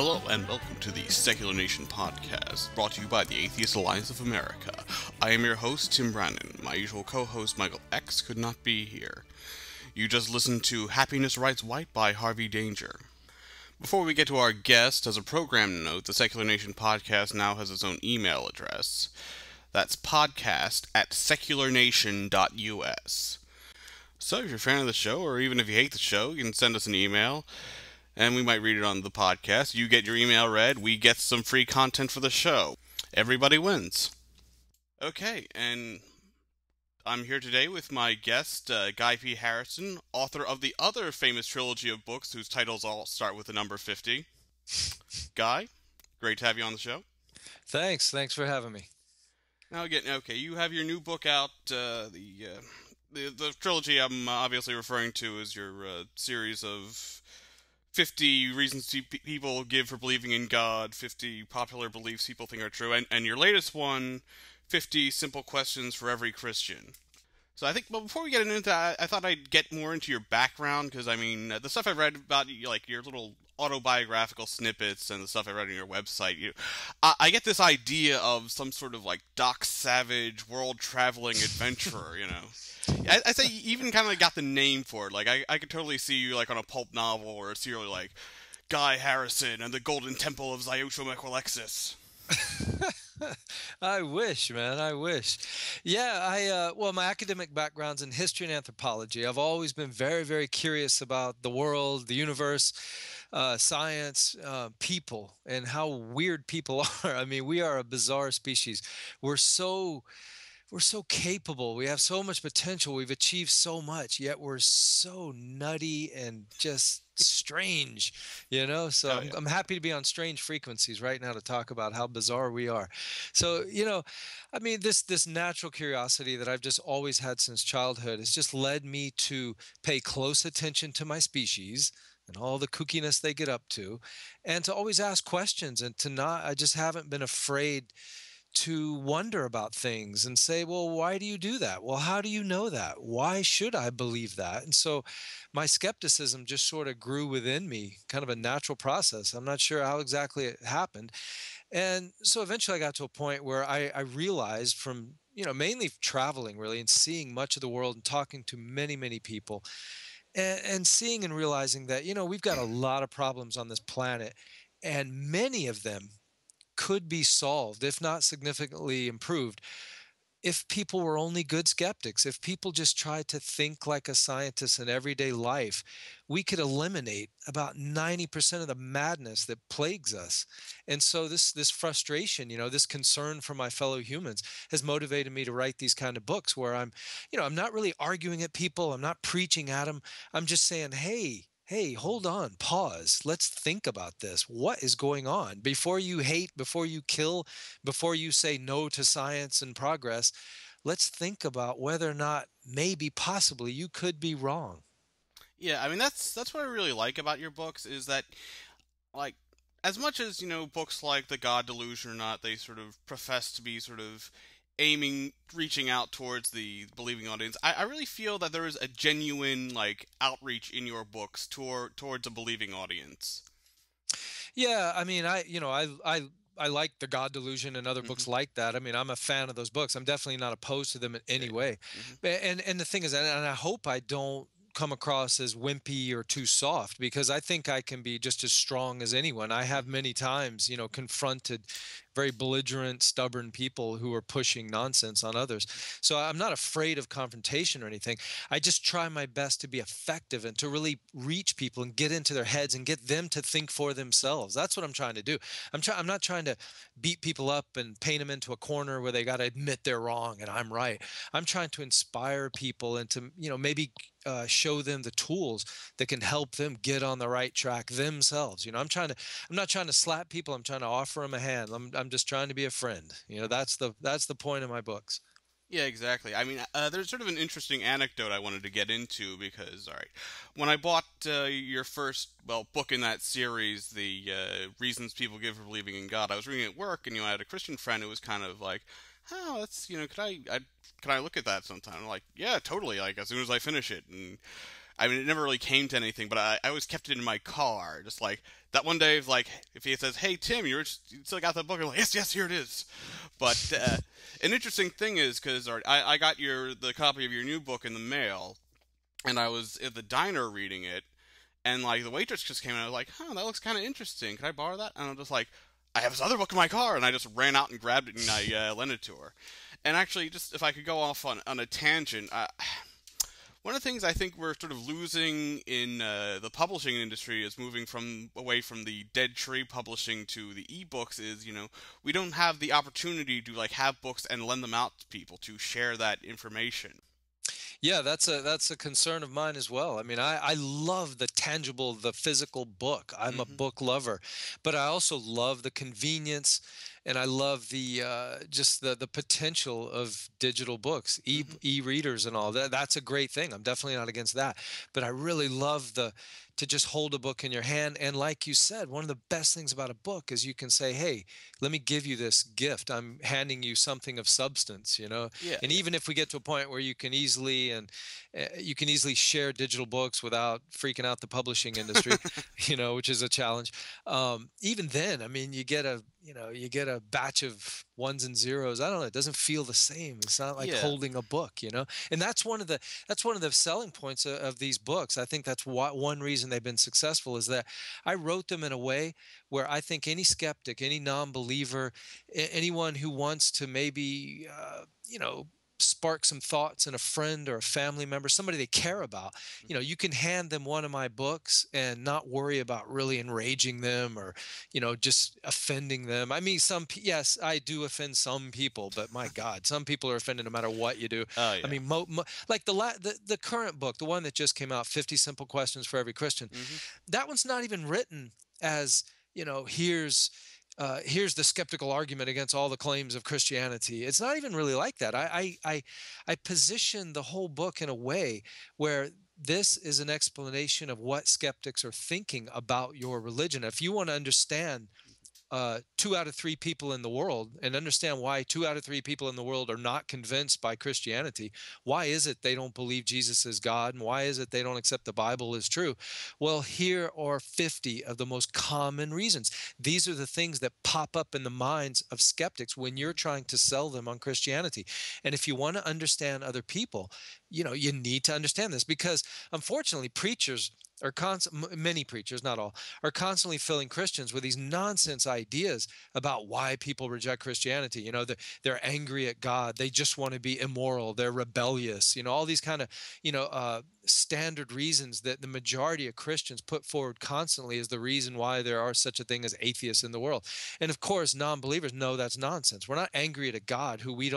Hello and welcome to the Secular Nation Podcast, brought to you by the Atheist Alliance of America. I am your host, Tim Brannan. My usual co-host, Michael X, could not be here. You just listened to Happiness Writes White by Harvey Danger. Before we get to our guest, as a program note, the Secular Nation Podcast now has its own email address. That's podcast@secularnation.us. So if you're a fan of the show, or even if you hate the show, you can send us an email, and we might read it on the podcast. You get your email read, we get some free content for the show. Everybody wins. Okay, and I'm here today with my guest, Guy P. Harrison, author of the other famous trilogy of books whose titles all start with the number 50. Guy, great to have you on the show. Thanks for having me. Now again, okay, you have your new book out, the trilogy I'm obviously referring to is your series of 50 reasons people give for believing in God, 50 popular beliefs people think are true, and your latest one, 50 Simple Questions for Every Christian. So I think, well, before we get into that, I thought I'd get more into your background, because, I mean, the stuff I've read about, like, your little autobiographical snippets and the stuff I read on your website, I get this idea of some sort of, like, Doc Savage, world-traveling adventurer, you know? I say you even kind of got the name for it. Like, I could totally see you, like, on a pulp novel or a serial, like, Guy Harrison and the Golden Temple of Zyucho-Mequilexis. I wish, man. I wish. Yeah, well, my academic background's in history and anthropology. I've always been very, very curious about the world, the universe, science, people, and how weird people are. I mean, we are a bizarre species. We're so capable. We have so much potential. We've achieved so much, yet we're so nutty and just strange, you know? So oh, yeah. I'm happy to be on Strange Frequencies right now to talk about how bizarre we are. So, you know, I mean, this natural curiosity that I've just always had since childhood has just led me to pay close attention to my species and all the kookiness they get up to, and to always ask questions, and to not, I just haven't been afraid to wonder about things and say, well, why do you do that? Well, how do you know that? Why should I believe that? And so my skepticism just sort of grew within me, kind of a natural process. I'm not sure how exactly it happened. And so eventually I got to a point where I realized from, you know, mainly traveling really and seeing much of the world and talking to many, many people and seeing and realizing that, you know, we've got a lot of problems on this planet, and many of them could be solved, if not significantly improved, if people were only good skeptics. If people just tried to think like a scientist in everyday life, we could eliminate about 90% of the madness that plagues us. And so this frustration, you know, this concern for my fellow humans has motivated me to write these kind of books where I'm, you know, I'm not really arguing at people. I'm not preaching at them. I'm just saying, hey, hold on, pause. Let's think about this. What is going on? Before you hate, before you kill, before you say no to science and progress, let's think about whether or not maybe possibly you could be wrong. Yeah, I mean, that's what I really like about your books is that, like, as much as, you know, books like The God Delusion or not, they sort of profess to be sort of reaching out towards the believing audience, I really feel that there is a genuine, like, outreach in your books towards a believing audience. Yeah, I mean, I like The God Delusion and other books like that. I mean, I'm a fan of those books. I'm definitely not opposed to them in any way. And the thing is, and I hope I don't come across as wimpy or too soft, because I think I can be just as strong as anyone. I have many times, you know, confronted very belligerent, stubborn people who are pushing nonsense on others. So I'm not afraid of confrontation or anything. I just try my best to be effective and to really reach people and get into their heads and get them to think for themselves. That's what I'm trying to do. I'm not trying to beat people up and paint them into a corner where they got to admit they're wrong and I'm right. I'm trying to inspire people and to, you know, maybe show them the tools that can help them get on the right track themselves. You know, I'm not trying to slap people. I'm trying to offer them a hand. I'm just trying to be a friend. You know, that's the point of my books. Yeah, exactly. I mean, there's sort of an interesting anecdote I wanted to get into because, all right, when I bought your first, well, book in that series, the reasons people give for believing in God, I was reading at work, and, you know, I had a Christian friend who was kind of like, oh, that's, you know, could I look at that sometime? I'm like, yeah, totally, like, as soon as I finish it. And I mean, it never really came to anything, but I always kept it in my car. Just like that one day, like if he says, "Hey Tim, you still got that book?" I'm like, "Yes, yes, here it is." But an interesting thing is because I got the copy of your new book in the mail, and I was at the diner reading it, and like the waitress just came in, and I was like, "Huh, that looks kind of interesting. Can I borrow that?" And I'm just like, "I have this other book in my car," and I just ran out and grabbed it and I lent it to her. And actually, just if I could go off on a tangent, one of the things I think we're sort of losing in the publishing industry is moving away from the dead tree publishing to the ebooks. Is, you know, we don't have the opportunity to like have books and lend them out to people to share that information. Yeah, that's a concern of mine as well. I mean, I love the tangible, the physical book. I'm a book lover, but I also love the convenience, and I love the just the potential of digital books, e-readers and all that. That's a great thing. I'm definitely not against that, but I really love to just hold a book in your hand. And like you said, one of the best things about a book is you can say, "Hey, let me give you this gift. I'm handing you something of substance," you know? Yeah. And even if we get to a point where you can easily share digital books without freaking out the publishing industry, you know, which is a challenge. Even then, I mean, you get a batch of ones and zeros. I don't know. It doesn't feel the same. It's not like holding a book, you know. And that's one of the selling points of these books. I think that's one reason they've been successful, is that I wrote them in a way where I think any skeptic, any non-believer, anyone who wants to maybe, you know, spark some thoughts in a friend or a family member, somebody they care about, you know, you can hand them one of my books and not worry about really enraging them or, you know, just offending them. I mean, yes, I do offend some people, but my God, some people are offended no matter what you do. Oh, yeah. I mean, like the current book, the one that just came out, 50 Simple Questions for Every Christian, that one's not even written as, you know, here's the skeptical argument against all the claims of Christianity. It's not even really like that. I position the whole book in a way where this is an explanation of what skeptics are thinking about your religion. If you want to understand 2 out of 3 people in the world and understand why 2 out of 3 people in the world are not convinced by Christianity, why is it they don't believe Jesus is God, and why is it they don't accept the Bible as true? Well, here are 50 of the most common reasons. These are the things that pop up in the minds of skeptics when you're trying to sell them on Christianity. And if you want to understand other people, you know, you need to understand this, because unfortunately preachers are many preachers, not all, are constantly filling Christians with these nonsense ideas about why people reject Christianity. You know, they're angry at God. They just want to be immoral. They're rebellious. You know, all these kind of, you know, standard reasons that the majority of Christians put forward constantly as the reason why there are such a thing as atheists in the world. And of course, non-believers know that's nonsense. We're not angry at a God who we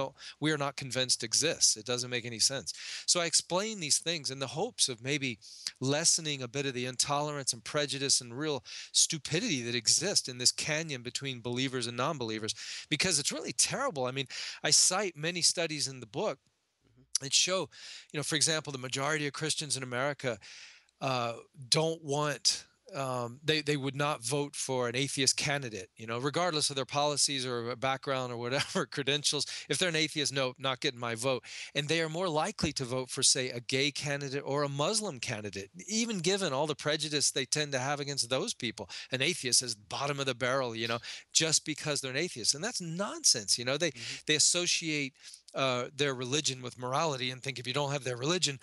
are not convinced exists. It doesn't make any sense. So I explain these things in the hopes of maybe lessening a bit of the intolerance and prejudice and real stupidity that exists in this canyon between believers and non-believers, because it's really terrible. I mean, I cite many studies in the book that show, you know, for example, the majority of Christians in America don't want, they would not vote for an atheist candidate, you know, regardless of their policies or background or whatever credentials. If they're an atheist, no, not getting my vote. And they are more likely to vote for, say, a gay candidate or a Muslim candidate, even given all the prejudice they tend to have against those people. An atheist is bottom of the barrel, you know, just because they're an atheist. And that's nonsense. You know, they associate their religion with morality and think if you don't have their religion,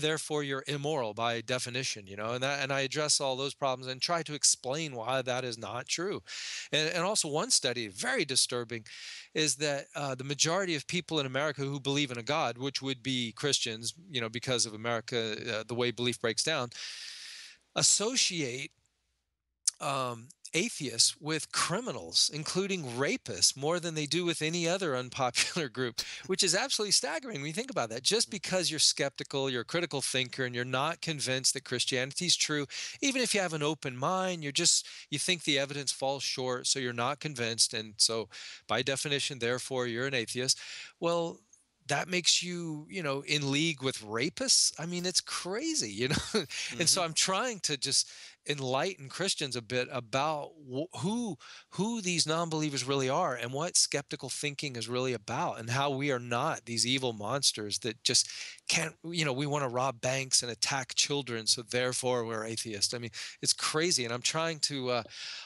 therefore you're immoral by definition, you know, and I address all those problems and try to explain why that is not true. And also one study, very disturbing, is that the majority of people in America who believe in a God, which would be Christians, you know, because of America, the way belief breaks down, associate atheists with criminals, including rapists, more than they do with any other unpopular group, which is absolutely staggering when you think about that. Just because you're skeptical, you're a critical thinker, and you're not convinced that Christianity is true, even if you have an open mind, you think the evidence falls short, so you're not convinced, and so by definition, therefore, you're an atheist. Well, that makes you, you know, in league with rapists. I mean, it's crazy, you know. And so I'm trying to just enlighten Christians a bit about who these non-believers really are and what skeptical thinking is really about, and how we are not these evil monsters that just can't, you know, we want to rob banks and attack children, so therefore we're atheists. I mean, it's crazy, and I'm trying to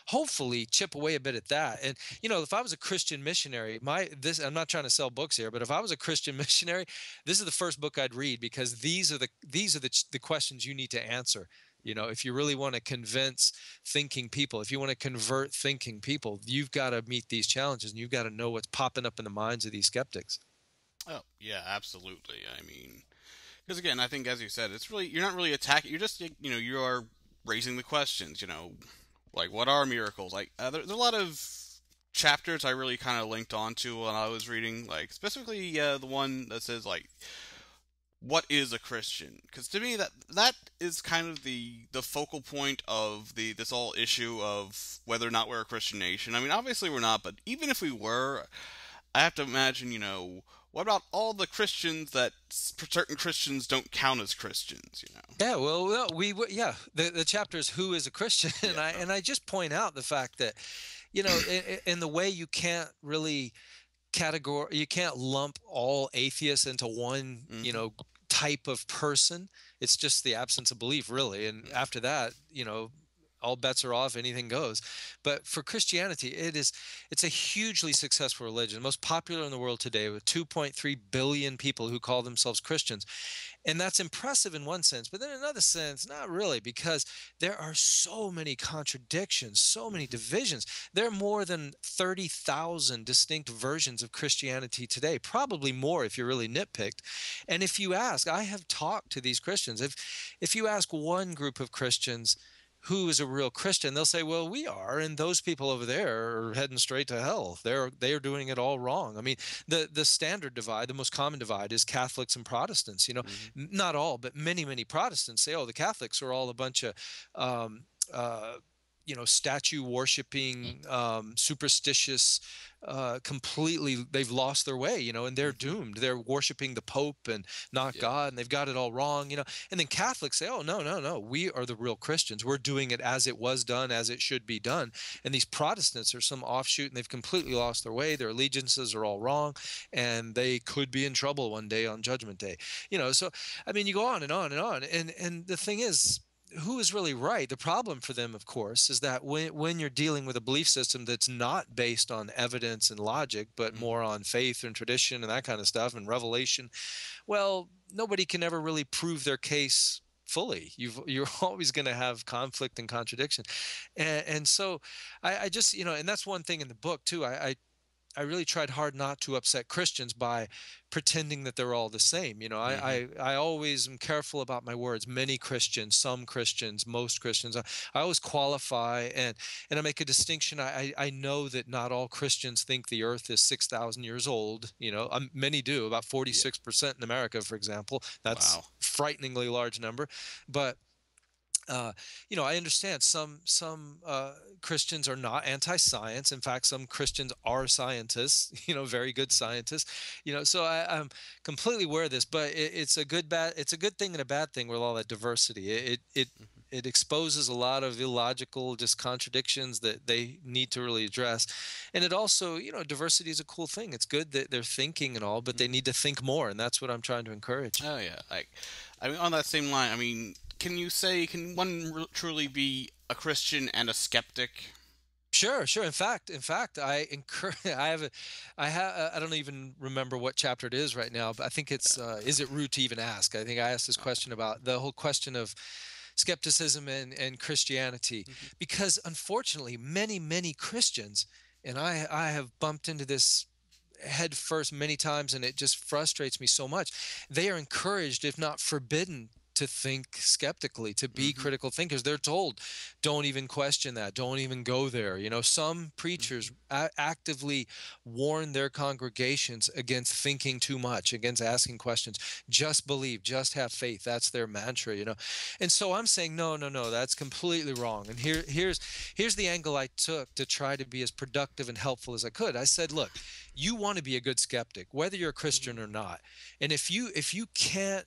hopefully chip away a bit at that. And, you know, if I was a Christian missionary, I'm not trying to sell books here, but if I was a Christian missionary, this is the first book I'd read, because these are the questions you need to answer. You know, if you really want to convince thinking people, if you want to convert thinking people, you've got to meet these challenges, and you've got to know what's popping up in the minds of these skeptics. Oh, yeah, absolutely. I mean, because again, I think, as you said, it's really, you're not really attacking, you're just, you know, you are raising the questions, you know, like, what are miracles? Like, there's a lot of chapters I really kind of linked onto when I was reading, like, specifically the one that says, like, what is a Christian? Because to me, that is kind of the focal point of this whole issue of whether or not we're a Christian nation. I mean, obviously we're not, but even if we were, I have to imagine, you know, what about all the Christians that certain Christians don't count as Christians? You know? Yeah, well, the chapter is Who is a Christian, yeah. and I just point out the fact that, you know, in the way you can't really category, you can't lump all atheists into one, you know, type of person. It's just the absence of belief, really. And after that, you know, all bets are off, anything goes. But for Christianity, it's a hugely successful religion, most popular in the world today, with 2.3 billion people who call themselves Christians. And that's impressive in one sense, but then in another sense, not really, because there are so many contradictions, so many divisions. There are more than 30,000 distinct versions of Christianity today, probably more if you're really nitpicked. And if you ask, I have talked to these Christians, if you ask one group of Christians who is a real Christian, they'll say, well, we are, and those people over there are heading straight to hell. They are doing it all wrong. I mean, the standard divide, the most common divide, is Catholics and Protestants. You know, not all, but many, many Protestants say, oh, the Catholics are all a bunch of you know, statue worshiping, superstitious, completely, they've lost their way, you know, and they're doomed. They're worshiping the Pope and not God, and they've got it all wrong, you know. And then Catholics say, oh, no, we are the real Christians. We're doing it as it was done, as it should be done. And these Protestants are some offshoot, and they've completely lost their way. Their allegiances are all wrong, and they could be in trouble one day on Judgment Day. You know, so, I mean, you go on and on and on. And the thing is, who is really right? The problem for them, of course, is that when you're dealing with a belief system that's not based on evidence and logic, but more on faith and tradition and that kind of stuff and revelation, well, nobody can ever really prove their case fully. You're always going to have conflict and contradiction. And so I just, you know, and that's one thing in the book too. I really tried hard not to upset Christians by pretending that they're all the same. You know, I always am careful about my words. Many Christians, some Christians, most Christians. I always qualify and I make a distinction. I know that not all Christians think the earth is 6,000 years old. You know, many do, about 46% in America, for example. That's a frighteningly large number. But you know, I understand some Christians are not anti-science. In fact, some Christians are scientists, you know, very good scientists, you know, so I'm completely aware of this, but it's a good thing and a bad thing with all that diversity. It exposes a lot of illogical just contradictions that they need to really address. And it also, you know, diversity is a cool thing. It's good that they're thinking and all, but they need to think more. And that's what I'm trying to encourage. Oh yeah. Like, I mean, on that same line, I mean, can one truly be a Christian and a skeptic? Sure. In fact, I encourage. I don't even remember what chapter it is right now, but I think it's. Is it rude to even ask? I think I asked this question about the whole question of skepticism and Christianity, because unfortunately, many Christians, and I have bumped into this head first many times, and it just frustrates me so much. They are encouraged, if not forbidden, to think skeptically, to be critical thinkers. They're told, don't even question that, don't even go there. You know, some preachers actively warn their congregations against thinking too much, against asking questions. Just believe, just have faith. That's their mantra, you know. And so I'm saying, no, that's completely wrong. And here's the angle I took to try to be as productive and helpful as I could. I said, look, you want to be a good skeptic, whether you're a Christian or not. And if you can't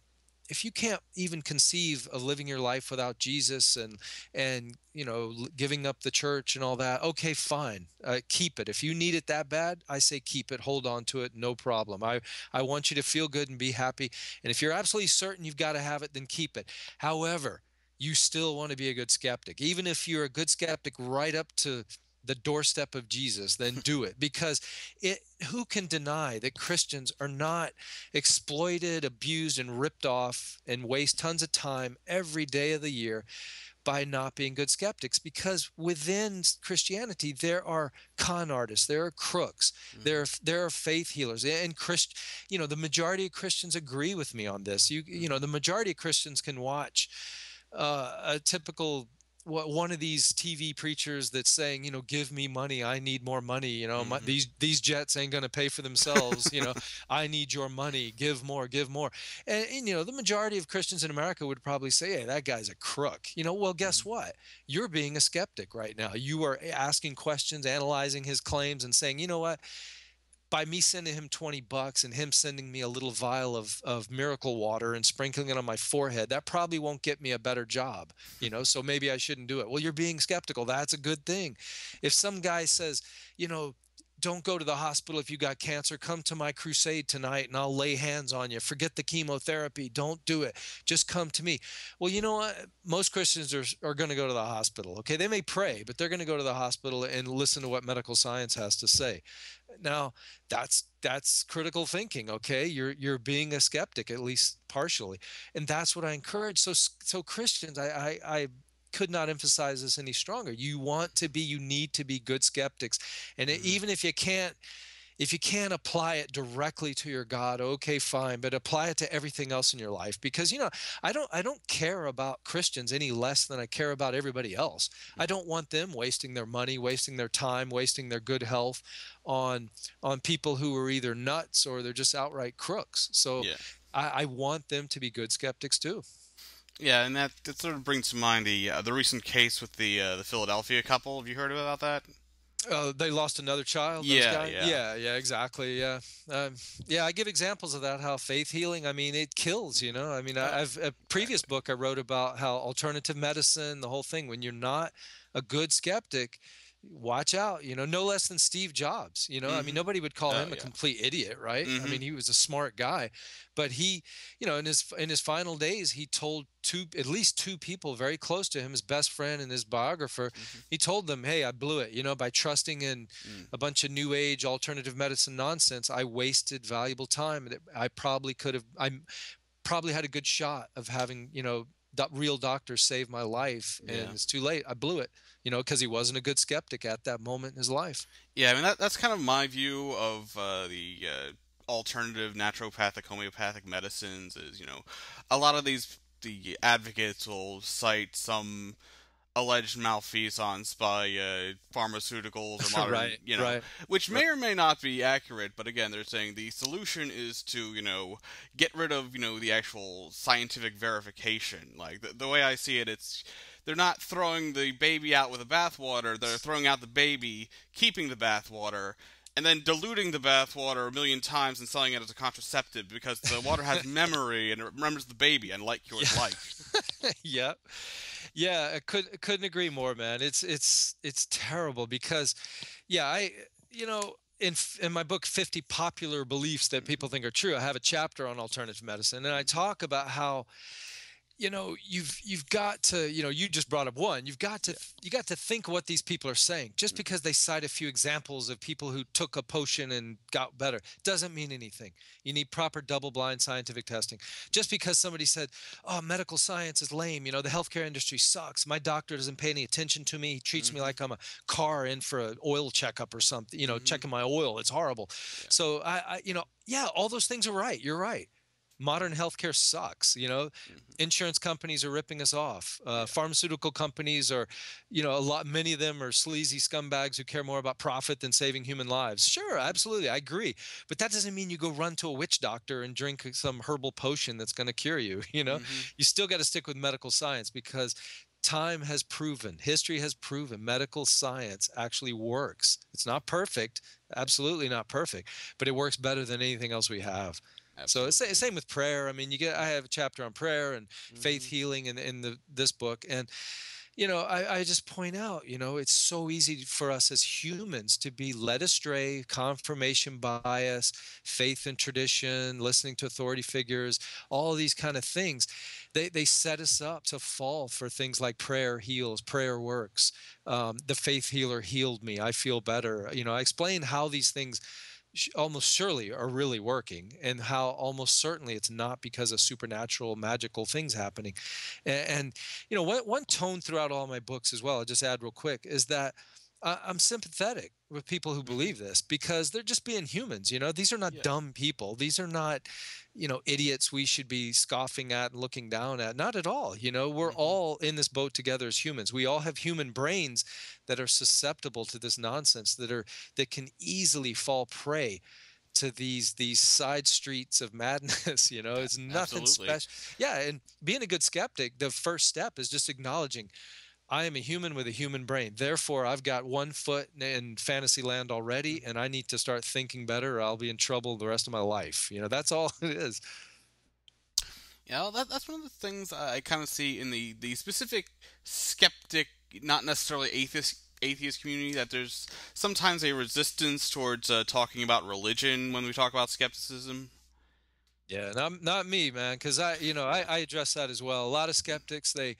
if you can't even conceive of living your life without Jesus and you know, giving up the church and all that, okay, fine, keep it. If you need it that bad, I say keep it, hold on to it, no problem. I want you to feel good and be happy. And if you're absolutely certain you've got to have it, then keep it. However, you still want to be a good skeptic. Even if you're a good skeptic right up to the doorstep of Jesus, then do it, because who can deny that Christians are not exploited, abused, and ripped off and waste tons of time every day of the year by not being good skeptics? Because within Christianity, there are con artists, there are crooks, there are faith healers, and you know, the majority of Christians agree with me on this. You know, the majority of Christians can watch a typical one of these TV preachers that's saying, you know, give me money, I need more money, you know, these jets ain't going to pay for themselves, you know, I need your money, give more, give more. And, you know, the majority of Christians in America would probably say, hey, that guy's a crook. You know, well, guess what? You're being a skeptic right now. You are asking questions, analyzing his claims and saying, you know what? By me sending him $20 and him sending me a little vial of miracle water and sprinkling it on my forehead, that probably won't get me a better job, you know, so maybe I shouldn't do it. Well, you're being skeptical. That's a good thing. If some guy says, you know, don't go to the hospital if you got cancer, come to my crusade tonight and I'll lay hands on you. Forget the chemotherapy. Don't do it. Just come to me. Well, you know what? Most Christians are going to go to the hospital. Okay, they may pray, but they're going to go to the hospital and listen to what medical science has to say. Now, that's critical thinking, okay? You're being a skeptic, at least partially. And that's what I encourage. So Christians, I could not emphasize this any stronger. You need to be good skeptics. And even if you can't apply it directly to your God, okay, fine, but apply it to everything else in your life. Because, you know, I don't care about Christians any less than I care about everybody else. I don't want them wasting their money, wasting their time, wasting their good health on people who are either nuts or they're just outright crooks. So yeah. I want them to be good skeptics too. Yeah, and that sort of brings to mind the recent case with the Philadelphia couple. Have you heard about that? They lost another child. Yeah, exactly. Yeah, I give examples of that. How faith healing, I mean, it kills. You know, I mean, a previous book I wrote about how alternative medicine, the whole thing. When you're not a good skeptic, watch out. You know, no less than Steve Jobs. You know, I mean, nobody would call him a complete idiot, right? I mean, he was a smart guy, but he, you know, in his final days, he told at least two people very close to him, his best friend and his biographer, he told them, hey, I blew it, you know, by trusting in a bunch of new age alternative medicine nonsense. I wasted valuable time that I probably had a good shot of having, you know, real doctors save my life, and it's too late. I blew it, you know, because he wasn't a good skeptic at that moment in his life. Yeah, I mean, that's kind of my view of the alternative naturopathic, homeopathic medicines is, you know, a lot of these the advocates will cite some alleged malfeasance by pharmaceuticals or modern, you know, which may or may not be accurate. But again, they're saying the solution is to, you know, get rid of, you know, the actual scientific verification. Like the way I see it, it's they're not throwing the baby out with the bathwater. They're throwing out the baby, keeping the bathwater, and then diluting the bathwater 1,000,000 times and selling it as a contraceptive because the water has memory and it remembers the baby and like yours like. Yep. Yeah, I couldn't agree more, man. It's terrible because, yeah, you know, in my book 50 Popular Beliefs That People Think Are True, I have a chapter on alternative medicine, and I talk about how, you know, you've got to, you know, you just brought up one. You got to think what these people are saying. Just because they cite a few examples of people who took a potion and got better doesn't mean anything. You need proper double-blind scientific testing. Just because somebody said, "Oh, medical science is lame. You know, the healthcare industry sucks. My doctor doesn't pay any attention to me. He treats me like I'm a car in for an oil checkup or something. You know, checking my oil. It's horrible." Yeah. So I, you know, yeah, all those things are right. You're right. Modern healthcare sucks, you know. Insurance companies are ripping us off. Pharmaceutical companies are, you know, many of them are sleazy scumbags who care more about profit than saving human lives. Sure, absolutely, I agree. But that doesn't mean you go run to a witch doctor and drink some herbal potion that's going to cure you, you know. You still got to stick with medical science because time has proven, history has proven, medical science actually works. It's not perfect, absolutely not perfect, but it works better than anything else we have. Absolutely. So it's same with prayer. I mean, I have a chapter on prayer and faith healing in this book. And, you know, I just point out, you know, it's so easy for us as humans to be led astray, confirmation bias, faith and tradition, listening to authority figures, all these kind of things. They set us up to fall for things like prayer heals, prayer works. The faith healer healed me. I feel better. You know, I explain how these things almost surely are really working and how almost certainly it's not because of supernatural magical things happening. And you know, one tone throughout all my books as well, I'll just add real quick, is that I'm sympathetic with people who believe this because they're just being humans. You know, these are not dumb people. These are not, you know, idiots we should be scoffing at and looking down at. Not at all. You know, we're all in this boat together as humans. We all have human brains that are susceptible to this nonsense, that can easily fall prey to these side streets of madness. You know, it's nothing special. Yeah, and being a good skeptic, the first step is just acknowledging, I am a human with a human brain. Therefore, I've got one foot in fantasy land already, and I need to start thinking better or I'll be in trouble the rest of my life. You know, that's all it is. Yeah, well, that's one of the things I kind of see in the specific skeptic, not necessarily atheist community, that there's sometimes a resistance towards talking about religion when we talk about skepticism. Yeah, not me, man, because I address that as well. A lot of skeptics, they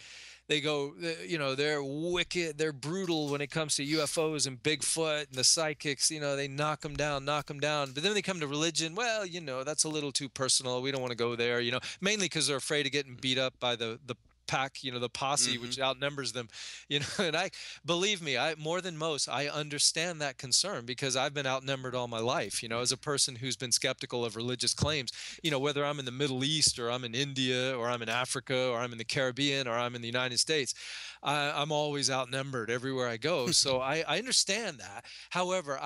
go, you know, they're wicked, they're brutal when it comes to UFOs and Bigfoot and the psychics. You know, they knock them down. But then they come to religion. Well, you know, that's a little too personal. We don't want to go there. You know, mainly because they're afraid of getting beat up by the pack, you know, the posse, which outnumbers them, you know. And believe me, more than most, I understand that concern because I've been outnumbered all my life, you know, as a person who's been skeptical of religious claims, you know, whether I'm in the Middle East or I'm in India or I'm in Africa or I'm in the Caribbean or I'm in the United States, I'm always outnumbered everywhere I go. So I understand that. However,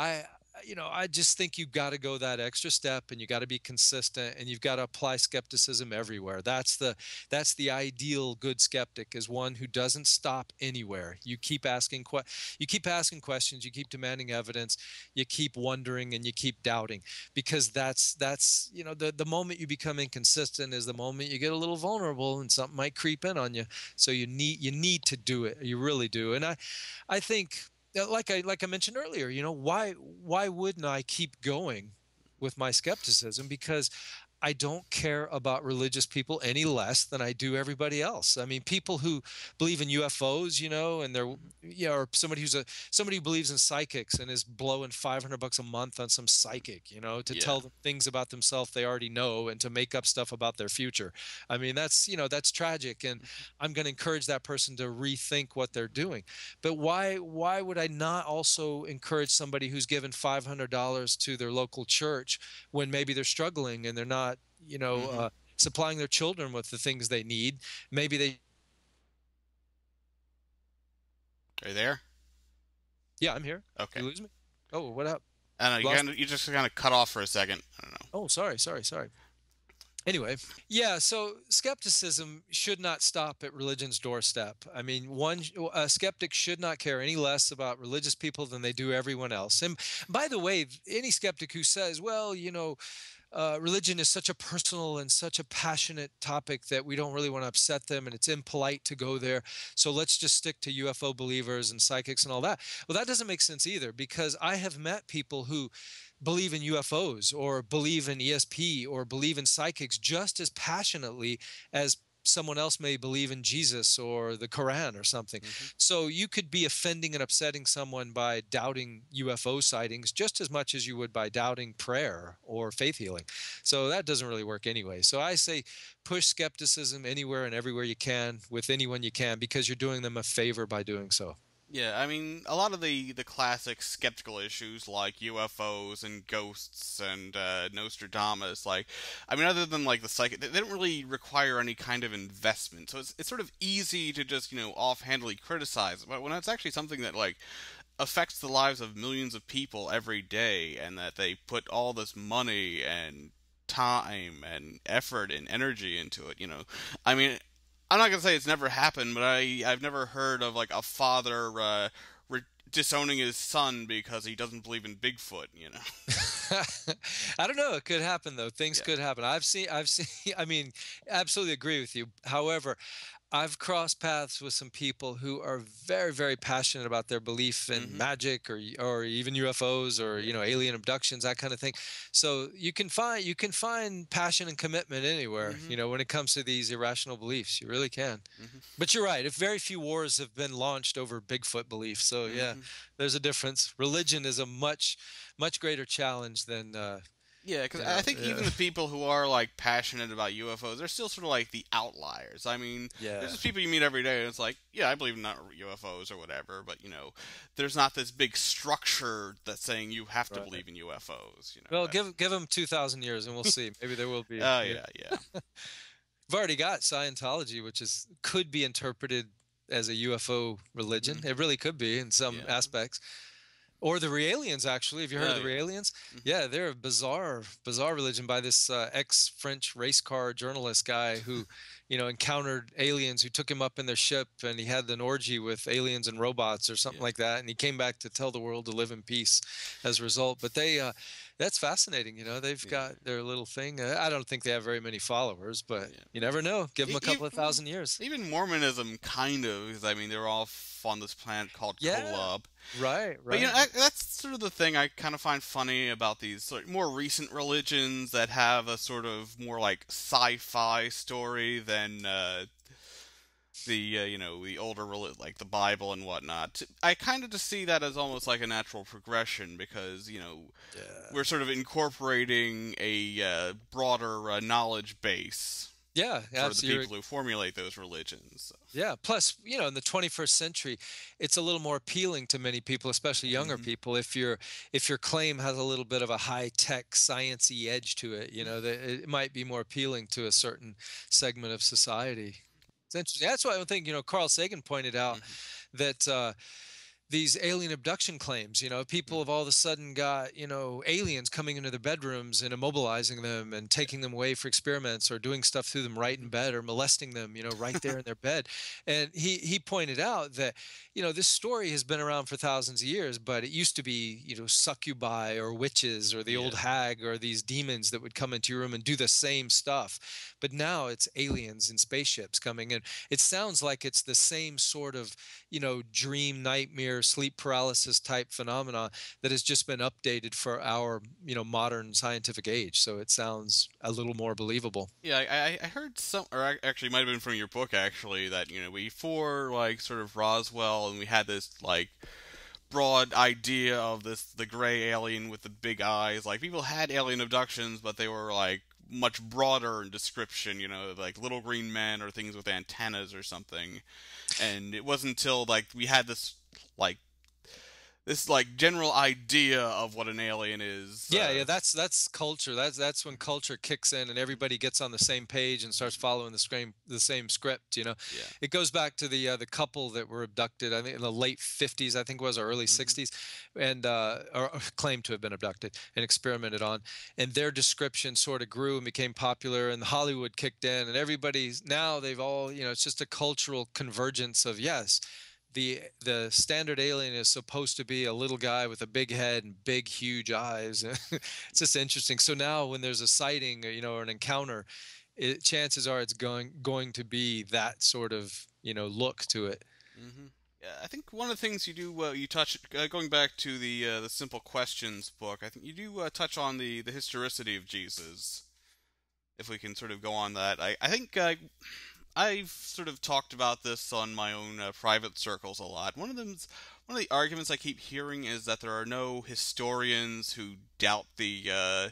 you know, I just think you've got to go that extra step, and you got to be consistent, and you've got to apply skepticism everywhere. That's the ideal good skeptic, is one who doesn't stop anywhere. You keep asking questions, you keep demanding evidence, you keep wondering, and you keep doubting, because that's you know, the moment you become inconsistent is the moment you get a little vulnerable and something might creep in on you. So you need to do it. You really do. And I think, Like I mentioned earlier, you know, why wouldn't I keep going with my skepticism? Because I don't care about religious people any less than I do everybody else. I mean, people who believe in UFOs, you know, and or somebody who believes in psychics and is blowing $500 a month on some psychic, you know, to tell them things about themselves they already know and to make up stuff about their future. I mean, that's tragic, and I'm going to encourage that person to rethink what they're doing. But why would I not also encourage somebody who's given $500 to their local church when maybe they're struggling and they're not, you know, supplying their children with the things they need? Maybe they... Are you there? Yeah, I'm here. Okay. You lose me? Oh, what up? I don't know. You just kind of cut off for a second. I don't know. Oh, sorry. Anyway, yeah, so skepticism should not stop at religion's doorstep. I mean, a skeptic should not care any less about religious people than they do everyone else. And by the way, any skeptic who says, well, you know, religion is such a personal and such a passionate topic that we don't really want to upset them, and it's impolite to go there, so let's just stick to UFO believers and psychics and all that. Well, that doesn't make sense either, because I have met people who believe in UFOs or believe in ESP or believe in psychics just as passionately as someone else may believe in Jesus or the Quran or something. So you could be offending and upsetting someone by doubting UFO sightings just as much as you would by doubting prayer or faith healing. So that doesn't really work anyway. So I say push skepticism anywhere and everywhere you can with anyone you can, because you're doing them a favor by doing so. Yeah, I mean, a lot of the classic skeptical issues like UFOs and ghosts and Nostradamus, like, I mean, other than like the psychic, they don't really require any kind of investment. So it's sort of easy to just, you know, offhandedly criticize, but when it's actually something that like affects the lives of millions of people every day, and that they put all this money and time and effort and energy into it, you know, I mean, I'm not going to say it's never happened, but I've never heard of, like, a father disowning his son because he doesn't believe in Bigfoot, you know. I don't know. It could happen though. Things could happen. I've seen, I mean, absolutely agree with you. However, I've crossed paths with some people who are very, very passionate about their belief in magic or even UFOs or, you know, alien abductions, that kind of thing. So you can find passion and commitment anywhere, you know, when it comes to these irrational beliefs. You really can. But you're right. If very few wars have been launched over Bigfoot belief. So yeah, there's a difference. Religion is a much, much greater challenge than, yeah, because I think even the people who are, like, passionate about UFOs, they're still sort of, like, the outliers. I mean, there's just people you meet every day, and it's like, yeah, I believe in not UFOs or whatever, but, you know, there's not this big structure that's saying you have to believe in UFOs. You know, well, give them 2,000 years, and we'll see. Maybe there will be. Oh, yeah. We've already got Scientology, which could be interpreted as a UFO religion. It really could be in some aspects. Or the Realians, actually. Have you heard of the Realians? Yeah, they're a bizarre religion by this ex-French race car journalist guy who, you know, encountered aliens who took him up in their ship, and he had an orgy with aliens and robots or something like that, and he came back to tell the world to live in peace as a result. But they, that's fascinating, you know. They've got their little thing. I don't think they have very many followers, but you never know. Give them a couple of thousand years. Even Mormonism, kind of, because, I mean, they're all on this planet called Kolob. Right, right. But, you know, that's sort of the thing I kind of find funny about these sort of more recent religions that have a sort of more like sci-fi story than you know, the older religion, like the Bible and whatnot. I kind of just see that as almost like a natural progression because, you know, we're sort of incorporating a broader knowledge base. Yeah, absolutely. For the people who formulate those religions. So. Yeah, plus, you know, in the 21st century, it's a little more appealing to many people, especially younger people, if your claim has a little bit of a high-tech, science-y edge to it. You know, it might be more appealing to a certain segment of society. It's interesting. That's why I think, you know, Carl Sagan pointed out that these alien abduction claims, you know, people have all of a sudden got, you know, aliens coming into their bedrooms and immobilizing them and taking them away for experiments or doing stuff to them right in bed or molesting them, you know, right there in their bed. And he pointed out that, you know, this story has been around for thousands of years, but it used to be, you know, succubi or witches or the old hag or these demons that would come into your room and do the same stuff. But now it's aliens in spaceships coming in. It sounds like it's the same sort of, you know, dream nightmare, sleep paralysis type phenomena that has just been updated for our, you know, modern scientific age. So it sounds a little more believable. Yeah, I heard some, or actually it might have been from your book actually, that, you know, before like sort of Roswell, and we had this like broad idea of the gray alien with the big eyes. Like people had alien abductions, but they were like much broader in description, you know, like little green men or things with antennas or something. And it wasn't until like we had this general idea of what an alien is. Yeah, that's culture. That's when culture kicks in and everybody gets on the same page and starts following the same script, you know. Yeah. It goes back to the couple that were abducted, I think in the late 50s, I think it was, or early 60s, and or claimed to have been abducted and experimented on, and their description sort of grew and became popular, and Hollywood kicked in, and everybody's now they've all, you know, it's just a cultural convergence of the standard alien is supposed to be a little guy with a big head and big, huge eyes. It's just interesting. So now when there's a sighting, you know, or an encounter, chances are it's going to be that sort of, you know, look to it. I think one of the things you do, you touch, going back to the Simple Questions book, I think you do touch on the historicity of Jesus, if we can sort of go on that. I think... I've sort of talked about this on my own private circles a lot. One of the arguments I keep hearing is that there are no historians who doubt the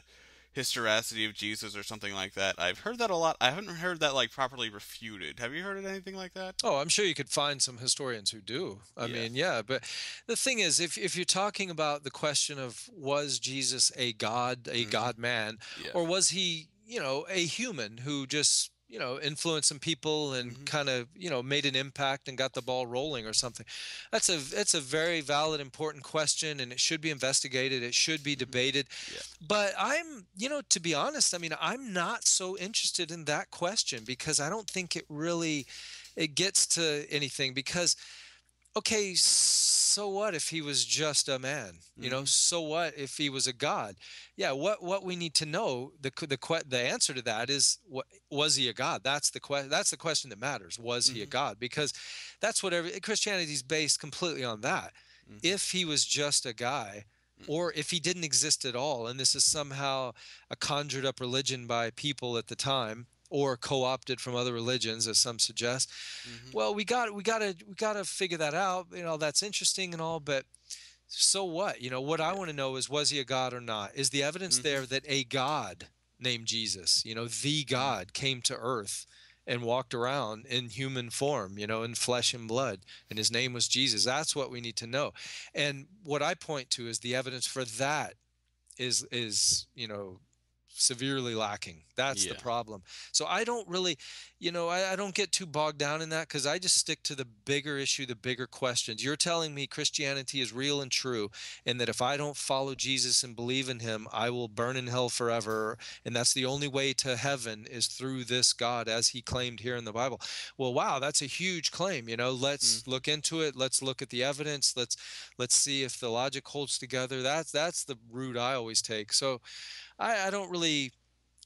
historicity of Jesus or something like that. I've heard that a lot. I haven't heard that like properly refuted. Have you heard of anything like that? Oh, I'm sure you could find some historians who do. I mean, yeah. But the thing is, if you're talking about the question of was Jesus a God, a God-man, or was he, you know, a human who just... you know, influence some people and kind of, you know, made an impact and got the ball rolling or something. That's a very valid, important question, and it should be investigated. It should be debated. But I'm, you know, to be honest, I mean, I'm not so interested in that question because I don't think it really gets to anything because, okay, so what if he was just a man? Mm-hmm. You know, so what if he was a god? Yeah, what we need to know, the answer to that is, was he a god? That's the question that matters. Was mm-hmm. he a god? Because that's what Christianity is based completely on that. Mm-hmm. If he was just a guy, or if he didn't exist at all, and this is somehow a conjured up religion by people at the time, or co-opted from other religions, as some suggest. Mm-hmm. Well, we gotta figure that out. You know, that's interesting and all, but so what? You know, what I want to know is, was he a god or not? Is the evidence mm-hmm. there that a God named Jesus, you know, the God, came to earth and walked around in human form, you know, in flesh and blood, and his name was Jesus? That's what we need to know. And what I point to is the evidence for that is you know, severely lacking. That's the problem. So I don't really, you know, I don't get too bogged down in that, because I just stick to the bigger issue, the bigger questions. You're telling me Christianity is real and true, and that if I don't follow Jesus and believe in him, I will burn in hell forever, and that's the only way to heaven is through this God as he claimed here in the Bible. Well, wow, that's a huge claim. You know, let's look into it. Let's look at the evidence. Let's see if the logic holds together. That's the route I always take. So I don't really,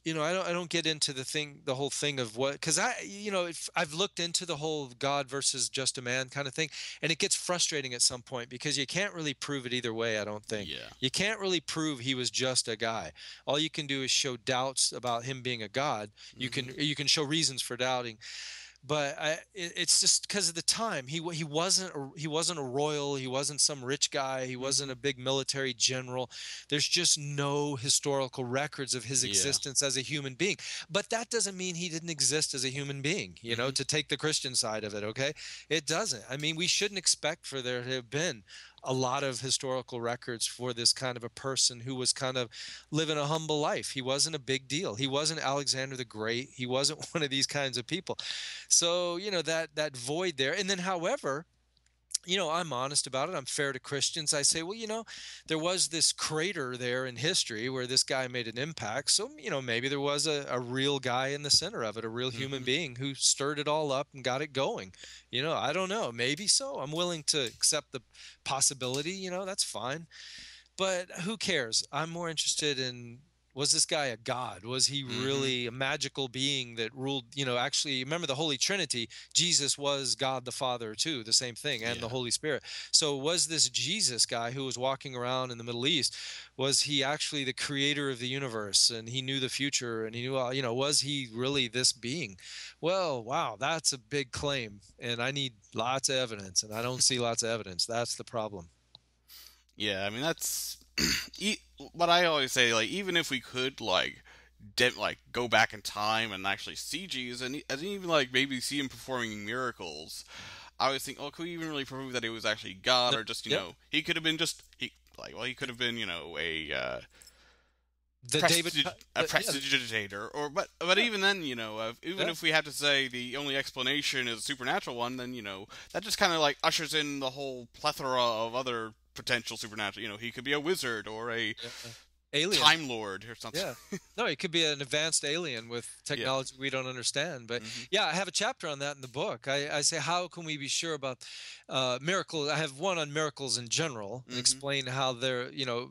you know, I don't get into the whole thing of what, because I've looked into the whole God versus just a man kind of thing, and it gets frustrating at some point because you can't really prove it either way. I don't think you can't really prove he was just a guy. All you can do is show doubts about him being a God. You mm-hmm. you can show reasons for doubting. But it's just because of the time. He wasn't a royal. He wasn't some rich guy. He wasn't a big military general. There's just no historical records of his existence as a human being. But that doesn't mean he didn't exist as a human being, you know, to take the Christian side of it, okay? It doesn't. I mean, we shouldn't expect for there to have been a lot of historical records for this kind of a person who was kind of living a humble life. He wasn't a big deal. He wasn't Alexander the Great. He wasn't one of these kinds of people. So, you know, that void there. And then, however, you know, I'm honest about it. I'm fair to Christians. I say, well, you know, there was this crater there in history where this guy made an impact. So, you know, maybe there was a real guy in the center of it, a real human being who stirred it all up and got it going. You know, I don't know. Maybe so. I'm willing to accept the possibility. You know, that's fine. But who cares? I'm more interested in, was this guy a god? Was he really a magical being that ruled, you know, actually, remember the Holy Trinity, Jesus was God the Father too, the same thing, and the Holy Spirit. So was this Jesus guy who was walking around in the Middle East, was he actually the creator of the universe, and he knew the future, and he knew, you know, was he really this being? Well, wow, that's a big claim, and I need lots of evidence, and I don't see lots of evidence. That's the problem. Yeah, I mean, that's... But I always say, like, even if we could, like, go back in time and actually see Jesus, and even, like, maybe see him performing miracles, I always think, oh, could we even really prove that he was actually God, or just, you know, he could have been just, he could have been, you know, a prestidigitator, or, but even then, you know, even if we had to say the only explanation is a supernatural one, then, you know, that just kind of, like, ushers in the whole plethora of other potential supernatural, you know, he could be a wizard or a alien time lord or something. Yeah, no, he could be an advanced alien with technology we don't understand. But yeah, I have a chapter on that in the book. I say, how can we be sure about miracles? I have one on miracles in general, and explain how they're, you know,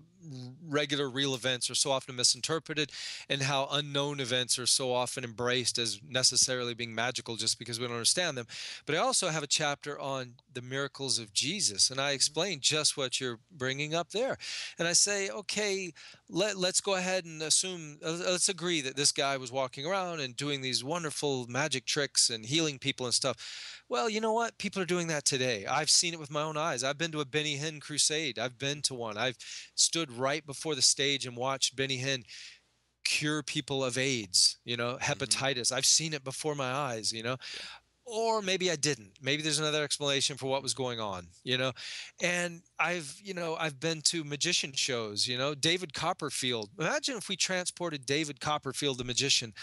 regular real events are so often misinterpreted, and how unknown events are so often embraced as necessarily being magical just because we don't understand them. But I also have a chapter on the miracles of Jesus, and I explain just what you're bringing up there. And I say, okay, let's go ahead and assume, let's agree that this guy was walking around and doing these wonderful magic tricks and healing people and stuff. Well, you know what? People are doing that today. I've seen it with my own eyes. I've been to a Benny Hinn crusade. I've been to one. I've stood right before the stage and watched Benny Hinn cure people of AIDS, you know, hepatitis. I've seen it before my eyes, you know, or maybe I didn't. Maybe there's another explanation for what was going on, you know, and I've been to magician shows, you know, David Copperfield. Imagine if we transported David Copperfield, the magician,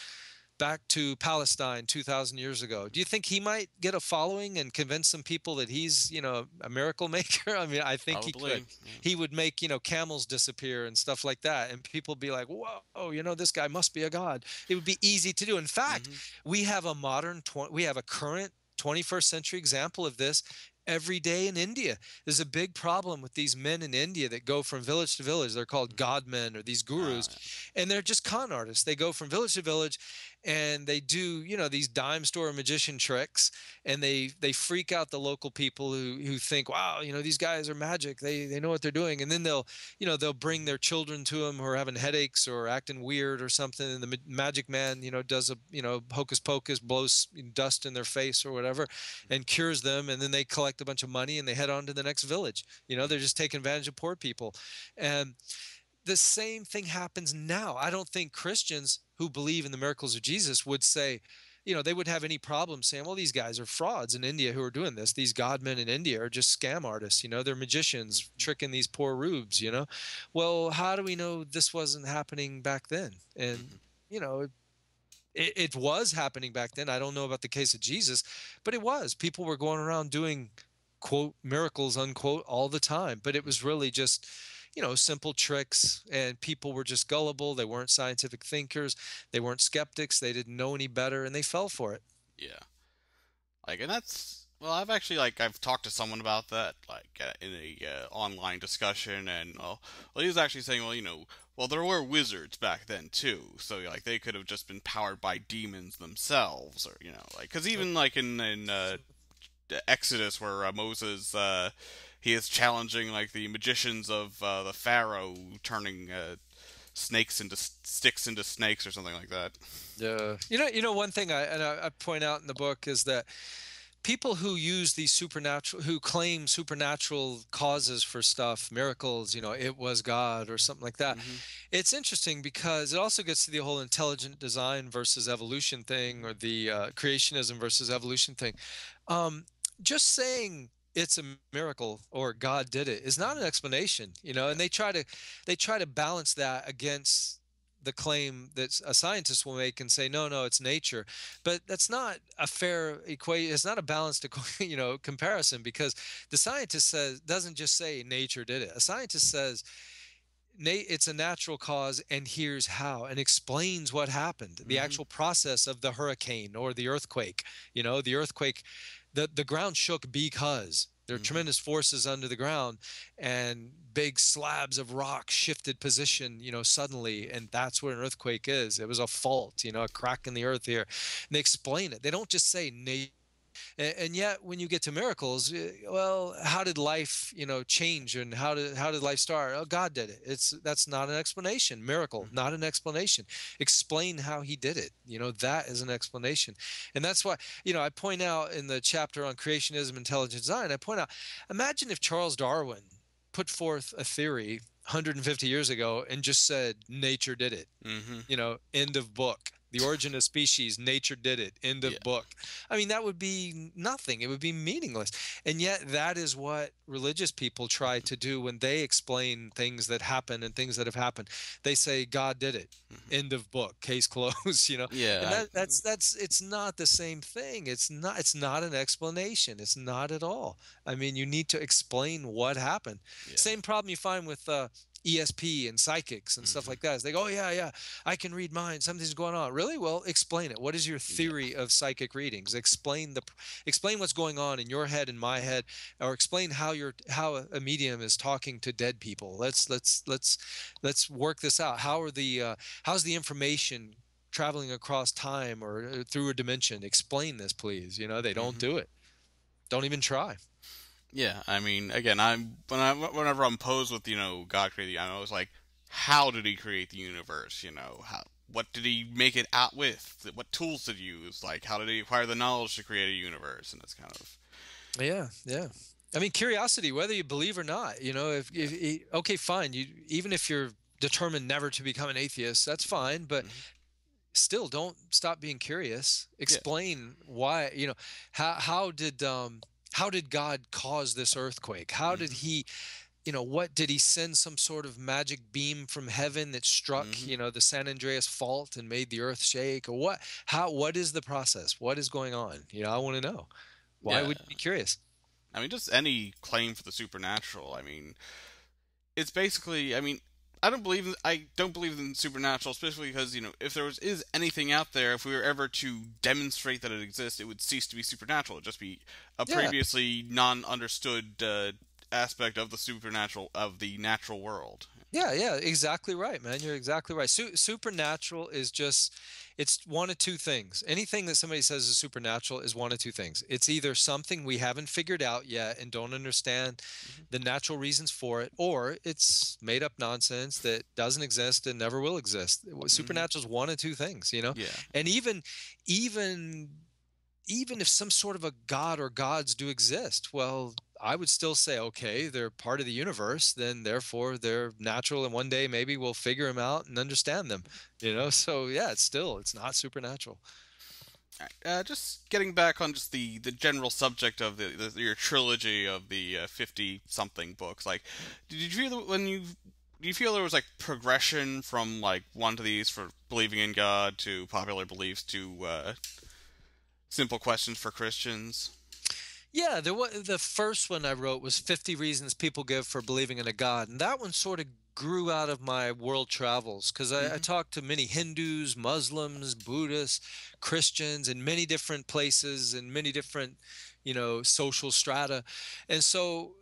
back to Palestine 2,000 years ago. Do you think he might get a following and convince some people that he's, you know, a miracle maker? I mean, I think probably. He could. Yeah. He would make, you know, camels disappear and stuff like that. And people be like, whoa, you know, this guy must be a god. It would be easy to do. In fact, we have a current 21st century example of this every day in India. There's a big problem with these men in India that go from village to village. They're called God men or these gurus, and they're just con artists. They go from village to village and they do, you know, these dime store magician tricks, and they freak out the local people who think, wow, you know, these guys are magic. They know what they're doing. And then they'll, you know, they'll bring their children to them who are having headaches or acting weird or something. And the magic man, you know, does a, you know, hocus pocus, blows dust in their face or whatever and cures them. And then they collect a bunch of money and they head on to the next village. You know, they're just taking advantage of poor people. And the same thing happens now. I don't think Christians who believe in the miracles of Jesus would say, you know, they would have any problem saying, well, these guys are frauds in India who are doing this. These God men in India are just scam artists. You know, they're magicians tricking these poor rubes, you know. Well, how do we know this wasn't happening back then? And, you know, it was happening back then. I don't know about the case of Jesus, but it was. People were going around doing, quote, miracles, unquote, all the time. But it was really just, you know, simple tricks, and people were just gullible. They weren't scientific thinkers. They weren't skeptics. They didn't know any better, and they fell for it. Yeah. Like, and that's, well, I've actually, like, I've talked to someone about that, like, in a online discussion, and, well, he was actually saying, well, you know, well, there were wizards back then, too, so, like, they could have just been powered by demons themselves, or, you know, like, because even, like, in Exodus, where Moses, he is challenging, like, the magicians of the Pharaoh, turning sticks into snakes or something like that. Yeah. You know, one thing I point out in the book is that people who use these supernatural, who claim supernatural causes for stuff, miracles, you know, it was God or something like that. Mm-hmm. It's interesting because it also gets to the whole intelligent design versus evolution thing, or the creationism versus evolution thing. Just saying it's a miracle or God did it is not an explanation, you know, and they try to balance that against the claim that a scientist will make and say, no, it's nature. But that's not a fair equation. It's not a balanced, you know, comparison, because the scientist doesn't just say nature did it. A scientist says, it's a natural cause, and here's how, and explains what happened, the actual process of the hurricane or the earthquake. You know, the earthquake, the ground shook because there are tremendous forces under the ground, and big slabs of rock shifted position, you know, suddenly, and that's what an earthquake is. It was a fault, you know, a crack in the earth here. And they explain it. They don't just say nature. And yet, when you get to miracles, well, how did life, you know, change, and how did life start? Oh, God did it. That's not an explanation. Miracle, not an explanation. Explain how He did it. You know, that is an explanation. And that's why, you know, I point out in the chapter on creationism, intelligent design, I point out, imagine if Charles Darwin put forth a theory 150 years ago and just said nature did it. You know, end of book. The Origin of Species, nature did it, end of book. I mean, that would be nothing. It would be meaningless. And yet that is what religious people try to do when they explain things that happen and things that have happened. They say, God did it, end of book, case closed, you know. Yeah. And that's it's not the same thing. It's not an explanation. It's not at all. I mean, you need to explain what happened. Yeah. Same problem you find with ESP and psychics and stuff like that. It's like, oh, yeah, I can read minds. Something's going on. Really? Well, explain it. What is your theory of psychic readings? Explain what's going on in your head and my head, or explain how a medium is talking to dead people. Let's work this out. How's the information traveling across time or through a dimension? Explain this, please. You know, they don't do it. Don't even try. Yeah, I mean, again, whenever I'm posed with, you know, God created the universe, I'm always like, how did He create the universe? You know, what did He make it out with? What tools did He use? Like, how did He acquire the knowledge to create a universe? And it's kind of... Yeah. I mean, curiosity, whether you believe or not, you know, if okay, fine. Even if you're determined never to become an atheist, that's fine, but... still, don't stop being curious. Explain why, you know, how did God cause this earthquake? How did He, you know, what did He send some sort of magic beam from heaven that struck, you know, the San Andreas fault and made the earth shake? Or what? What is the process? What is going on? You know, I want to know. Why would you be curious? I mean, just any claim for the supernatural. I mean, it's basically, I mean, I don't believe in supernatural, especially because, you know, if there is anything out there, if we were ever to demonstrate that it exists, it would cease to be supernatural. It'd just be a previously non-understood aspect of the supernatural, of the natural world. Yeah, exactly right, man. You're exactly right. Supernatural is just, it's one of two things. Anything that somebody says is supernatural is one of two things. It's either something we haven't figured out yet and don't understand the natural reasons for it, or it's made up nonsense that doesn't exist and never will exist. Supernatural is one of two things, you know? Yeah. And even if some sort of a god or gods do exist, well, I would still say, okay, they're part of the universe, then therefore they're natural, and one day maybe we'll figure them out and understand them, you know? So yeah, it's not supernatural. All right. Just getting back on just the general subject of your trilogy of the 50-something books, like, do you feel there was, like, progression from, like, one to these for believing in God to popular beliefs to simple questions for Christians? Yeah, the first one I wrote was 50 Reasons People Give for Believing in a God, and that one sort of grew out of my world travels, because I talked to many Hindus, Muslims, Buddhists, Christians in many different places and many different, you know, social strata. And so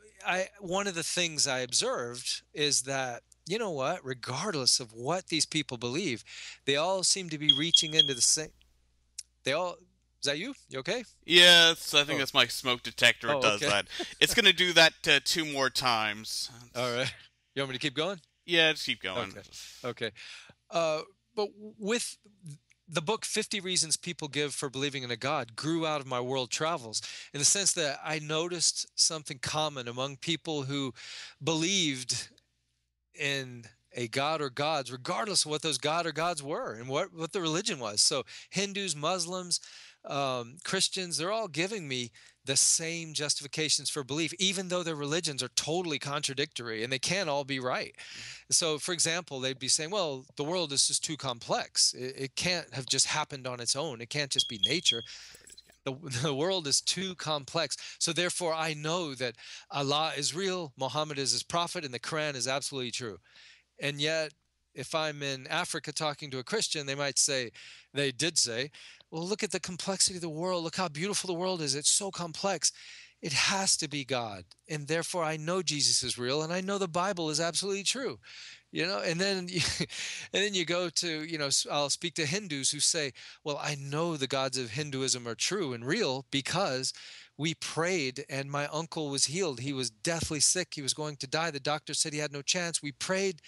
one of the things I observed is that, you know what, regardless of what these people believe, they all seem to be reaching into the same – Is that you? You okay? Yes, I think that's my smoke detector. It does that. It's going to do that 2 more times. All right. You want me to keep going? Yeah, just keep going. Okay. But with the book 50 Reasons People Give for Believing in a God grew out of my world travels, in the sense that I noticed something common among people who believed in a god or gods, regardless of what those god or gods were and what the religion was. So Hindus, Muslims, Christians, they're all giving me the same justifications for belief, even though their religions are totally contradictory and they can't all be right. So, for example, they'd be saying, well, the world is just too complex. It can't have just happened on its own. It can't just be nature. The world is too complex. So therefore, I know that Allah is real, Muhammad is his prophet, and the Quran is absolutely true. And yet, if I'm in Africa talking to a Christian, they might say, they did say, well, look at the complexity of the world. Look how beautiful the world is. It's so complex. It has to be God. And therefore, I know Jesus is real, and I know the Bible is absolutely true. You know, and then you go to, you know, I'll speak to Hindus who say, well, I know the gods of Hinduism are true and real because we prayed and my uncle was healed. He was deathly sick. He was going to die. The doctor said he had no chance. We prayed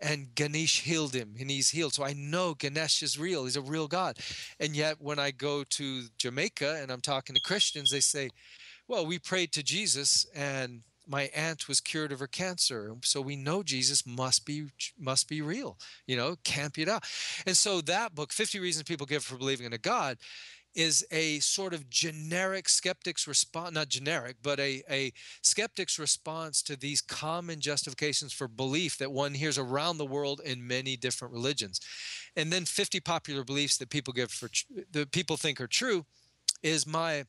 and Ganesh healed him, and he's healed. So I know Ganesh is real. He's a real god. And yet when I go to Jamaica and I'm talking to Christians, they say, well, we prayed to Jesus and my aunt was cured of her cancer, so we know Jesus must be real. You know, can't be it out. And so that book, 50 Reasons People Give for Believing in a God, is a sort of generic skeptic's response, not generic, but a skeptic's response to these common justifications for belief that one hears around the world in many different religions. And then 50 popular beliefs that people give for that people think are true is my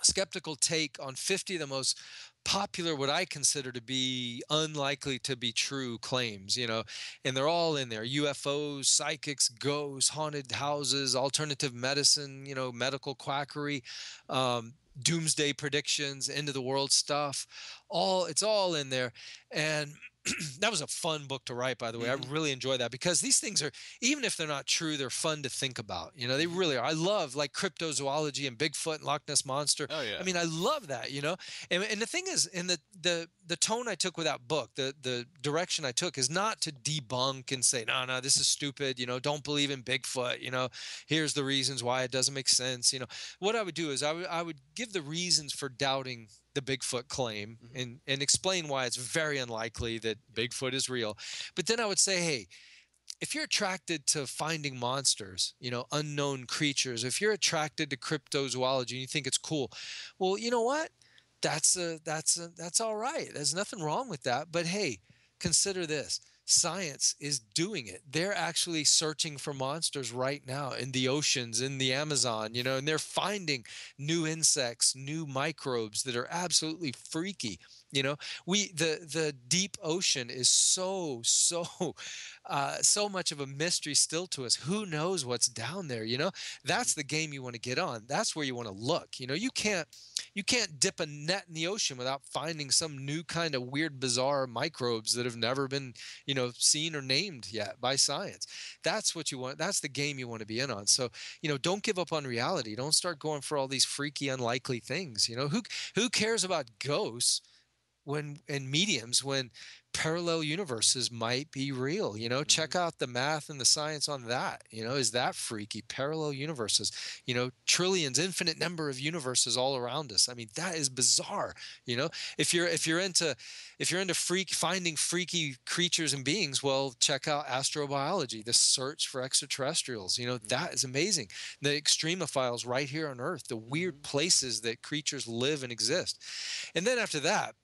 skeptical take on 50 of the most popular, what I consider to be unlikely to be true claims, you know, and they're all in there: UFOs, psychics, ghosts, haunted houses, alternative medicine, you know, medical quackery, doomsday predictions, end of the world stuff. It's all in there. And that was a fun book to write, by the way. I really enjoy that because these things are, even if they're not true, they're fun to think about. You know, they really are. I love, like, cryptozoology and Bigfoot and Loch Ness Monster. Oh, yeah. I mean, I love that, you know. And the thing is, in the tone I took with that book, the direction I took is not to debunk and say, no, this is stupid, you know, don't believe in Bigfoot, you know, here's the reasons why it doesn't make sense, you know. What I would do is I would give the reasons for doubting the Bigfoot claim and explain why it's very unlikely that Bigfoot is real. But then I would say, hey, if you're attracted to finding monsters, you know, unknown creatures, if you're attracted to cryptozoology and you think it's cool, well, you know what? That's all right. There's nothing wrong with that. But hey, consider this. science is doing it. They're actually searching for monsters right now in the oceans, in the Amazon, you know, and they're finding new insects, new microbes that are absolutely freaky. You know, the deep ocean is so much of a mystery still to us. Who knows what's down there? You know, that's the game you want to get on. That's where you want to look. You know, you can't dip a net in the ocean without finding some new kind of weird, bizarre microbes that have never been, you know, seen or named yet by science. That's what you want. That's the game you want to be in on. So, you know, don't give up on reality. Don't start going for all these freaky, unlikely things. You know, who cares about ghosts? And mediums, when parallel universes might be real, you know, mm-hmm. Check out the math and the science on that. You know, is that freaky? Parallel universes, you know, trillions, infinite number of universes all around us. I mean, that is bizarre. You know, if you're into finding freaky creatures and beings, well, check out astrobiology, the search for extraterrestrials. You know, mm-hmm. That is amazing. The extremophiles right here on Earth, the weird mm-hmm. places that creatures live and exist. And then after that,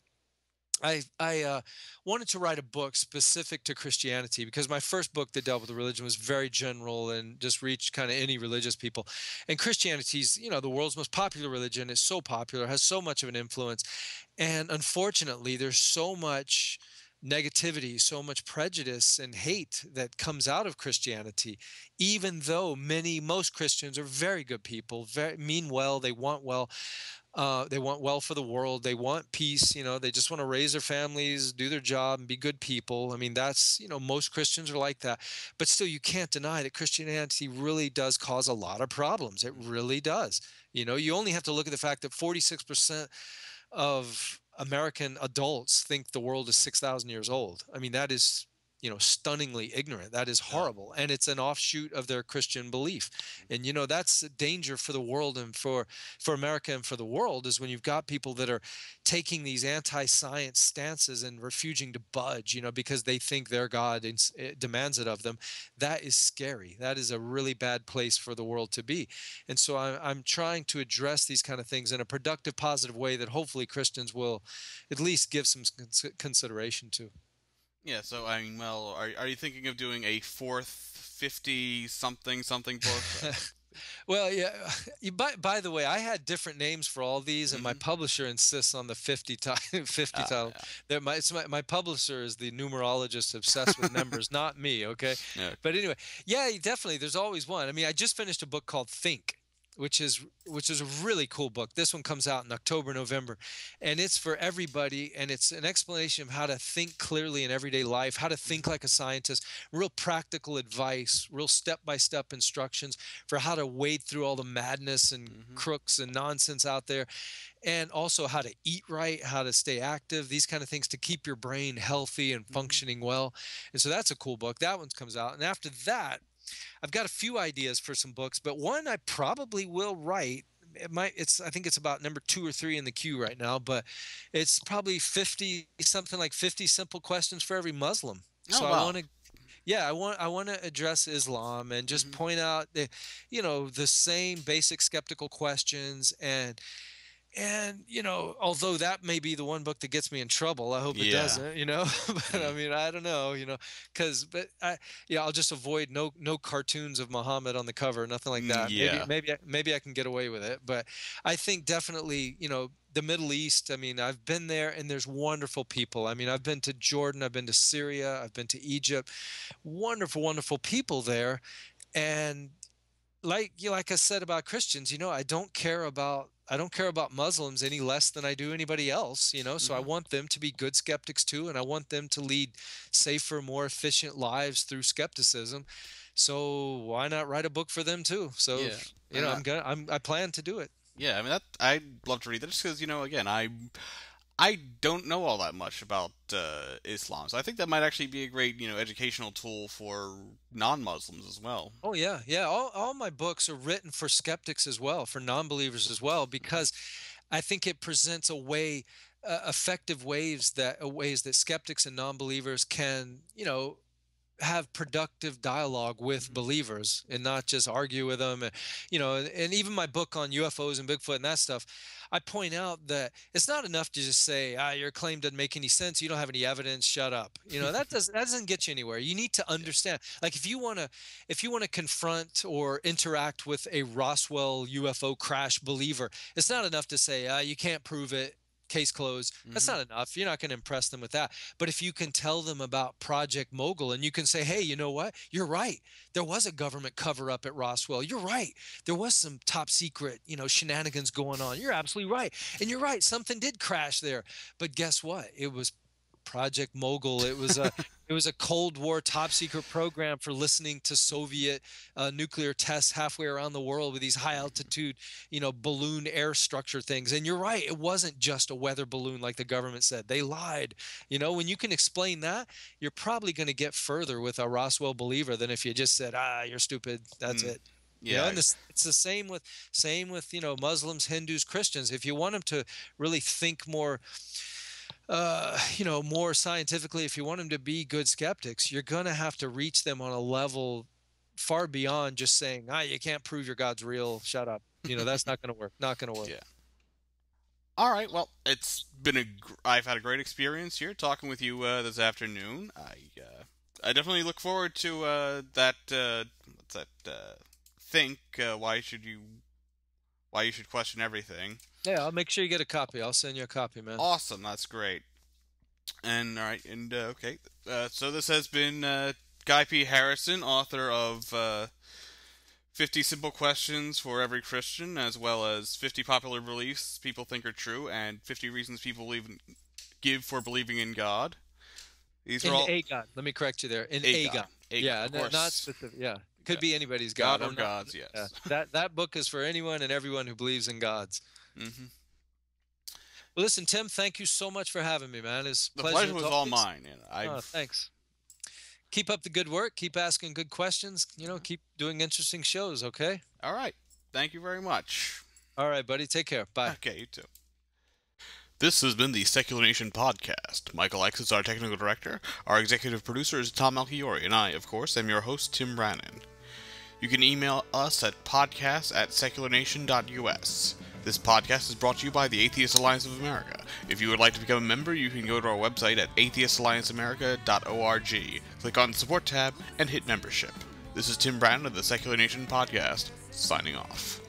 I wanted to write a book specific to Christianity, because my first book that dealt with religion was very general and just reached kind of any religious people. And Christianity's, you know, the world's most popular religion. It's so popular, has so much of an influence. And unfortunately, there's so much negativity, so much prejudice and hate that comes out of Christianity, even though most Christians are very good people, mean well, they want well. They want well for the world. They want peace. You know, they just want to raise their families, do their job, and be good people. I mean, that's, you know, most Christians are like that. But still, you can't deny that Christianity really does cause a lot of problems. It really does. You know, you only have to look at the fact that 46% of American adults think the world is 6,000 years old. I mean, that is, you know, stunningly ignorant. That is horrible. And it's an offshoot of their Christian belief. And, you know, that's a danger for the world and for America and for the world, is when you've got people that are taking these anti-science stances and refusing to budge, you know, because they think their God demands it of them. That is scary. That is a really bad place for the world to be. And so I'm trying to address these kind of things in a productive, positive way that hopefully Christians will at least give some consideration to. Yeah, so, I mean, well, are you thinking of doing a fourth 50-something-something book? Well, yeah. By the way, I had different names for all these, and mm-hmm. my publisher insists on the 50 title. Yeah. My publisher is the numerologist obsessed with numbers, not me, okay? Yeah. But anyway, yeah, definitely, there's always one. I mean, I just finished a book called Think, which is a really cool book. This one comes out in October, November, and it's for everybody, and it's an explanation of how to think clearly in everyday life, how to think like a scientist, real practical advice, real step-by-step instructions for how to wade through all the madness and mm-hmm. crooks and nonsense out there, and also how to eat right, how to stay active, these kind of things to keep your brain healthy and functioning well. And so that's a cool book. That one comes out. And after that, I've got a few ideas for some books, but one I probably will write. I think it's about number 2 or 3 in the queue right now, but it's probably 50 simple questions for every Muslim. Oh, so wow. I want to address Islam and just point out that, you know, the same basic skeptical questions and, you know, although that may be the one book that gets me in trouble, I hope it doesn't, you know, but I mean, I don't know, you know, I'll just avoid no cartoons of Muhammad on the cover, nothing like that. Yeah. Maybe I can get away with it, but I think definitely, you know, the Middle East, I mean, I've been there and there's wonderful people. I mean, I've been to Jordan, I've been to Syria, I've been to Egypt, wonderful, wonderful people there. And like I said about Christians, you know, I don't care about Muslims any less than I do anybody else, you know, so I want them to be good skeptics too, and I want them to lead safer, more efficient lives through skepticism. So why not write a book for them too? So, yeah. You know, I plan to do it. Yeah, I mean, I'd love to read that, just because, you know, again, I don't know all that much about Islam, so I think that might actually be a great, you know, educational tool for non-Muslims as well. Oh yeah, yeah. All my books are written for skeptics as well, for non-believers as well, because I think it presents a way, effective ways that skeptics and non-believers can, you know, have productive dialogue with believers and not just argue with them. You know, and even my book on UFOs and Bigfoot and that stuff, I point out that it's not enough to just say, your claim doesn't make any sense. You don't have any evidence. Shut up. You know, that doesn't get you anywhere. You need to understand, like, if you want to confront or interact with a Roswell UFO crash believer, it's not enough to say, you can't prove it. Case closed. That's not enough. You're not going to impress them with that. But if you can tell them about Project Mogul and you can say, hey, you know what? You're right. There was a government cover up at Roswell. You're right. There was some top secret, shenanigans going on. You're absolutely right. And you're right. Something did crash there. But guess what? It was Project Mogul. It was a Cold War top secret program for listening to Soviet nuclear tests halfway around the world with these high altitude, balloon air structure things. And you're right, it wasn't just a weather balloon like the government said. They lied. When you can explain that, you're probably going to get further with a Roswell believer than if you just said, you're stupid. That's it. Yeah, and it's the same with Muslims, Hindus, Christians. If you want them to really think more, more scientifically, if you want them to be good skeptics, you're going to have to reach them on a level far beyond just saying, you can't prove your God's real. Shut up. That's not going to work. Not going to work. Yeah. All right. Well, it's been I've had a great experience here talking with you this afternoon. I definitely look forward to why you should question everything. Yeah, I'll make sure you get a copy. I'll send you a copy, man. Awesome, that's great. And all right, and okay. So this has been Guy P. Harrison, author of 50 Simple Questions for Every Christian, as well as 50 Popular Beliefs People Think Are True, and 50 Reasons People Give for Believing in God. These are all a God. Let me correct you there. In a God. Yeah, of course. Not specific. Yeah. Could be anybody's God. God or gods, yes. That book is for anyone and everyone who believes in gods. Mm-hmm. Well, listen, Tim, thank you so much for having me, man. It's the pleasure was all mine. Thanks. Keep up the good work. Keep asking good questions. Keep doing interesting shows, okay? All right. Thank you very much. All right, buddy. Take care. Bye. Okay, you too. This has been the Secular Nation Podcast. Michael X is our technical director. Our executive producer is Tom Alchiori, and I, of course, am your host, Tim Brannan. You can email us at podcast@secularnation.us. This podcast is brought to you by the Atheist Alliance of America. If you would like to become a member, you can go to our website at atheistallianceamerica.org, click on the support tab, and hit membership. This is Tim Brannan of the Secular Nation Podcast, signing off.